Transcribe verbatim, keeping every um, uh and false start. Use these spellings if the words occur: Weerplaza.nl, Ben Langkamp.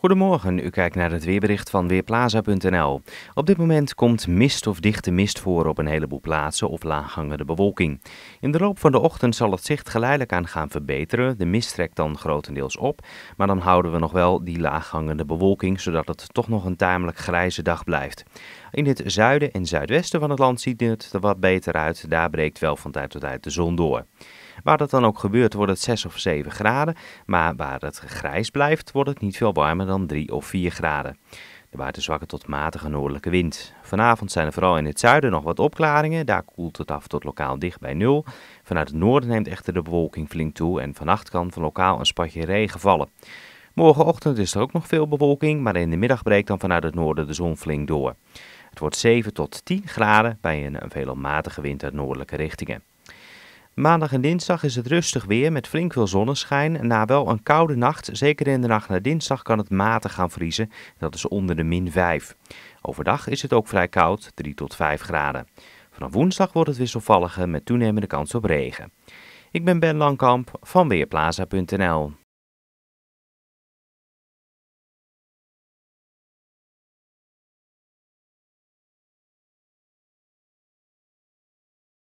Goedemorgen, u kijkt naar het weerbericht van Weerplaza punt n l. Op dit moment komt mist of dichte mist voor op een heleboel plaatsen of laaghangende bewolking. In de loop van de ochtend zal het zicht geleidelijk aan gaan verbeteren. De mist trekt dan grotendeels op, maar dan houden we nog wel die laaghangende bewolking, zodat het toch nog een tamelijk grijze dag blijft. In het zuiden en zuidwesten van het land ziet het er wat beter uit. Daar breekt wel van tijd tot tijd de zon door. Waar dat dan ook gebeurt, wordt het zes of zeven graden, maar waar het grijs blijft, wordt het niet veel warmer dan drie of vier graden. Er waait een zwakke tot matige noordelijke wind. Vanavond zijn er vooral in het zuiden nog wat opklaringen, daar koelt het af tot lokaal dicht bij nul. Vanuit het noorden neemt echter de bewolking flink toe en vannacht kan van lokaal een spatje regen vallen. Morgenochtend is er ook nog veel bewolking, maar in de middag breekt dan vanuit het noorden de zon flink door. Het wordt zeven tot tien graden bij een veelal matige wind uit noordelijke richtingen. Maandag en dinsdag is het rustig weer met flink veel zonneschijn. Na wel een koude nacht, zeker in de nacht naar dinsdag, kan het matig gaan vriezen. Dat is onder de min vijf. Overdag is het ook vrij koud, drie tot vijf graden. Vanaf woensdag wordt het wisselvalliger met toenemende kans op regen. Ik ben Ben Langkamp van Weerplaza punt n l.